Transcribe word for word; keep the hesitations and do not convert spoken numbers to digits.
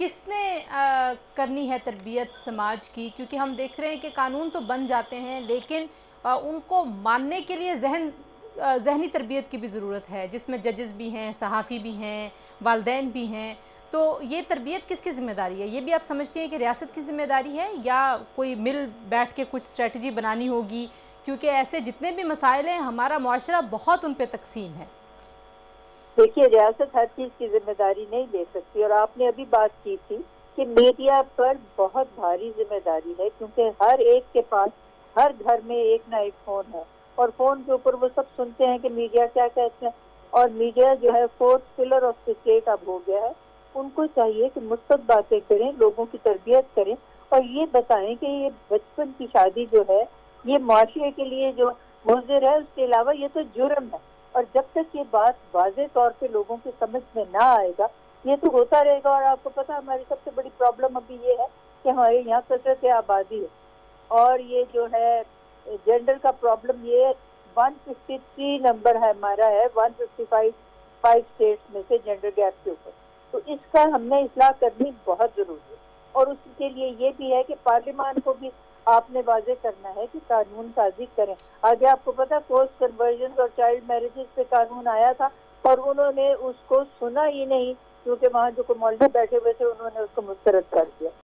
किसने आ, करनी है तरबियत समाज की, क्योंकि हम देख रहे हैं कि कानून तो बन जाते हैं लेकिन आ, उनको मानने के लिए जहन जहनी तरबियत की भी ज़रूरत है, जिसमें जजेस भी हैं, सहाफ़ी भी हैं, वालदैन भी हैं। तो ये तरबियत किसकी ज़िम्मेदारी है? ये भी आप समझती हैं कि रियासत की ज़िम्मेदारी है या कोई मिल बैठ के कुछ स्ट्रेटजी बनानी होगी, क्योंकि ऐसे जितने भी मसाइल हैं हमारा माशरा बहुत उन पर तकसीम है। देखिए, रियासत हर चीज़ की जिम्मेदारी नहीं ले सकती, और आपने अभी बात की थी कि मीडिया पर बहुत भारी जिम्मेदारी है, क्योंकि हर एक के पास, हर घर में एक ना एक फ़ोन है, और फ़ोन के ऊपर वो सब सुनते हैं कि मीडिया क्या कहते हैं। और मीडिया जो है fourth pillar of the state अब हो गया है। उनको चाहिए कि मुस्बत बातें करें, लोगों की तरबियत करें और ये बताएं कि ये बचपन की शादी जो है ये माशरे के लिए जो मुज़र है, उसके अलावा ये तो जुर्म है। और जब तक ये बात वाज़े तौर पे लोगों की समझ में ना आएगा, ये तो होता रहेगा। और आपको पता हमारी सबसे बड़ी प्रॉब्लम अभी ये है कि हमारे यहाँ कसरत आबादी है, और ये जो है जेंडर का प्रॉब्लम, ये एक सौ तिरेपन नंबर है हमारा, है एक सौ पचपन फाइव स्टेट्स में से जेंडर गैप के ऊपर। तो इसका हमने इस्लाह करनी बहुत ज़रूरी है, और उसके लिए ये भी है कि पार्लियामान को भी आपने वाजे करना है कि कानून साजी करें। आगे आपको पता फोर्स कन्वर्जन और चाइल्ड मैरिजेस पे कानून आया था और उन्होंने उसको सुना ही नहीं, क्योंकि वहाँ जो मौलवी बैठे हुए थे उन्होंने उसको मुस्तरद कर दिया।